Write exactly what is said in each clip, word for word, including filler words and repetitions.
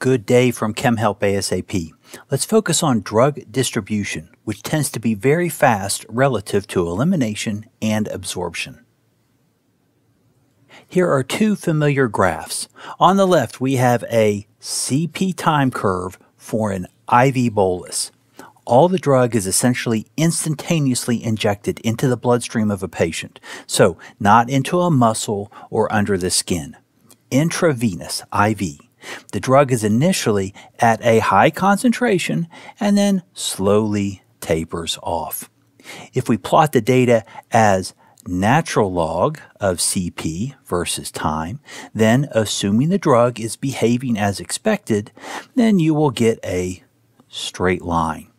Good day from ChemHelp ASAP. Let's focus on drug distribution, which tends to be very fast relative to elimination and absorption. Here are two familiar graphs. On the left, we have a C P time curve for an I V bolus. All the drug is essentially instantaneously injected into the bloodstream of a patient, so not into a muscle or under the skin. Intravenous, I V. The drug is initially at a high concentration and then slowly tapers off. If we plot the data as natural log of C P versus time, then assuming the drug is behaving as expected, then you will get a straight line.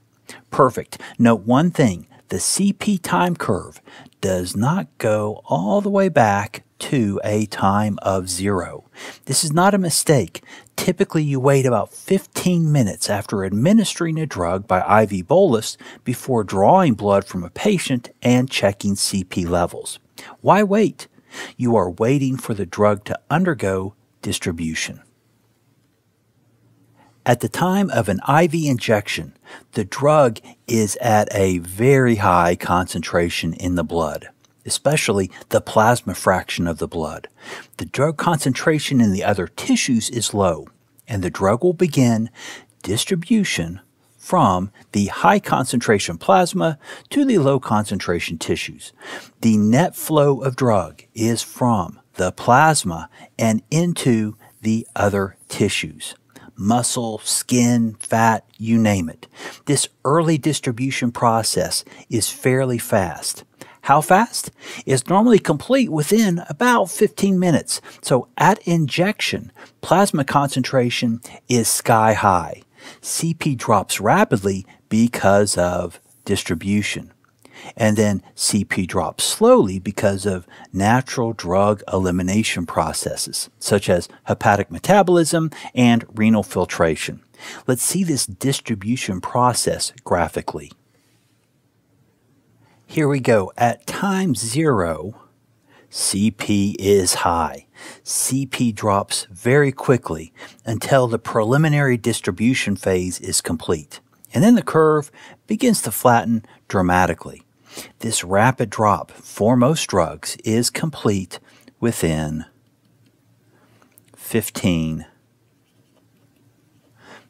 Perfect. Note one thing, the C P time curve does not go all the way back to a time of zero. This is not a mistake. Typically, you wait about fifteen minutes after administering a drug by I V bolus before drawing blood from a patient and checking C P levels. Why wait? You are waiting for the drug to undergo distribution. At the time of an I V injection, the drug is at a very high concentration in the blood, especially the plasma fraction of the blood. The drug concentration in the other tissues is low, and the drug will begin distribution from the high concentration plasma to the low concentration tissues. The net flow of drug is from the plasma and into the other tissues. Muscle, skin, fat, you name it. This early distribution process is fairly fast. How fast? It's normally complete within about fifteen minutes. So at injection, plasma concentration is sky high. C P drops rapidly because of distribution. And then C P drops slowly because of natural drug elimination processes, such as hepatic metabolism and renal filtration. Let's see this distribution process graphically. Here we go. At time zero, C P is high. C P drops very quickly until the preliminary distribution phase is complete. And then the curve begins to flatten dramatically. This rapid drop for most drugs is complete within fifteen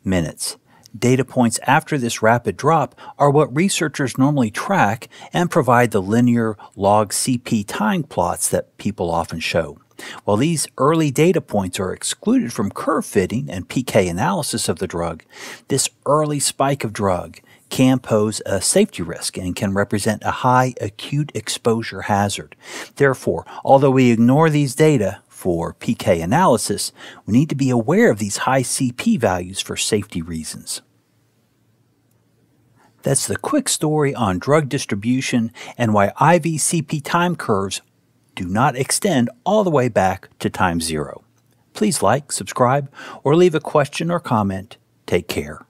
minutes. Data points after this rapid drop are what researchers normally track and provide the linear log C P time plots that people often show. While these early data points are excluded from curve fitting and P K analysis of the drug, this early spike of drug can pose a safety risk and can represent a high acute exposure hazard. Therefore, although we ignore these data for P K analysis, we need to be aware of these high C P values for safety reasons. That's the quick story on drug distribution and why I V C P time curves do not extend all the way back to time zero. Please like, subscribe, or leave a question or comment. Take care.